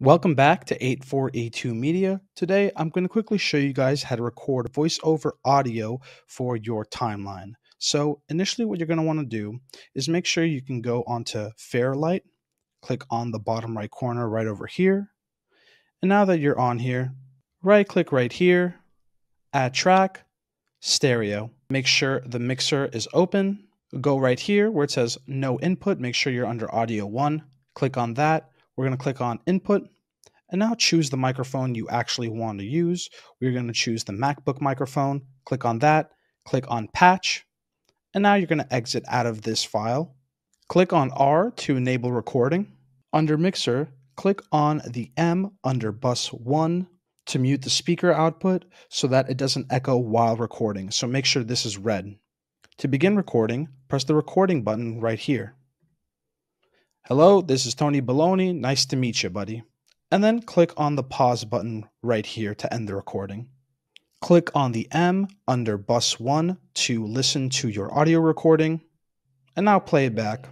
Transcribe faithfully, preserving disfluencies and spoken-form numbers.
Welcome back to eight four eight two Media. Today, I'm going to quickly show you guys how to record voiceover audio for your timeline. So initially what you're going to want to do is make sure you can go onto Fairlight, click on the bottom right corner right over here. And now that you're on here, right click right here, add track, stereo. Make sure the mixer is open. Go right here where it says no input. Make sure you're under audio one. Click on that. We're going to click on input and now choose the microphone you actually want to use. We're going to choose the MacBook microphone, click on that, click on patch, and now you're going to exit out of this file. Click on R to enable recording. Under mixer, click on the M under bus one to mute the speaker output so that it doesn't echo while recording. So make sure this is red. To begin recording, press the recording button right here. Hello, this is Tony Baloney. Nice to meet you, buddy. And then click on the pause button right here to end the recording. Click on the M under bus one to listen to your audio recording. And now play it back.